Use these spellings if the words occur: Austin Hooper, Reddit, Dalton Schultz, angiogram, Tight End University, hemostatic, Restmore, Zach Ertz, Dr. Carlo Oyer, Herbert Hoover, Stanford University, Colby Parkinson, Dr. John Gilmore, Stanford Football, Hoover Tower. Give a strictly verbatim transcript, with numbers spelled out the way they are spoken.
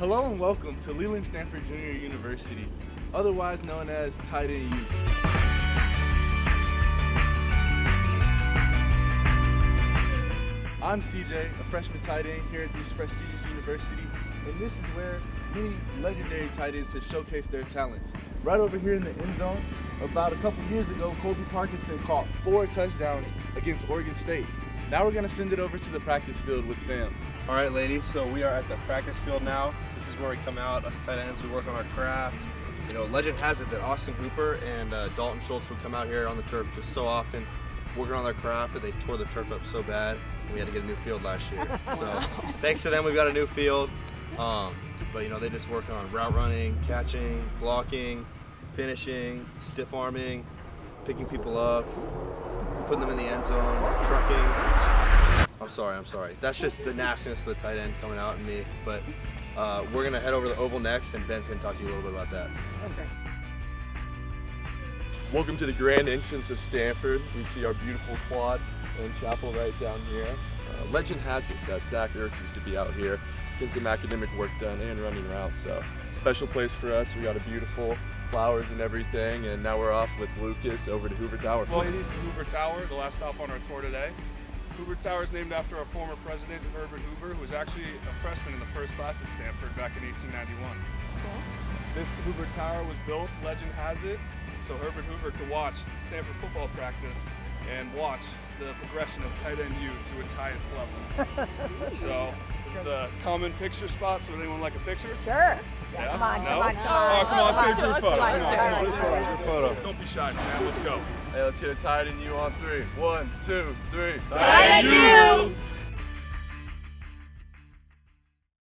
Hello and welcome to Leland Stanford Junior University, otherwise known as Tight End U. I'm C J, a freshman tight end here at this prestigious university, and this is where many legendary tight ends have showcased their talents. Right over here in the end zone, about a couple years ago, Colby Parkinson caught four touchdowns against Oregon State. Now we're going to send it over to the practice field with Sam. All right, ladies, so we are at the practice field now. This is where we come out, us tight ends, we work on our craft. You know, legend has it that Austin Hooper and uh, Dalton Schultz would come out here on the turf just so often, working on their craft, but they tore the turf up so bad, we had to get a new field last year. So thanks to them, we've got a new field. Um, but, you know, they just work on route running, catching, blocking, finishing, stiff arming, picking people up, putting them in the end zone, trucking. I'm sorry, I'm sorry. That's just the nastiness of the tight end coming out in me. But uh, we're going to head over to the oval next, and Ben's going to talk to you a little bit about that. Okay. Welcome to the grand entrance of Stanford. We see our beautiful quad and chapel right down here. Uh, legend has it that Zach Ertz is to be out here, getting some academic work done and running routes. So special place for us. We got a beautiful flowers and everything, and now we're off with Lucas over to Hoover Tower. Well, it is the Hoover Tower, the last stop on our tour today. Hoover Tower is named after our former president, Herbert Hoover, who was actually a freshman in the first class at Stanford back in eighteen ninety-one. Cool. This Hoover Tower was built, legend has it, so Herbert Hoover could watch Stanford football practice and watch the progression of tight end U to its highest level. So, the common picture spots, would anyone like a picture? Sure. Yeah, come on, no? come on, come on. Oh, come on, let's get a group photo. Come on, group photo, group photo. Don't be shy, Sam, let's go. Hey, let's get a tight end U on three. One, two, three. Tight end U!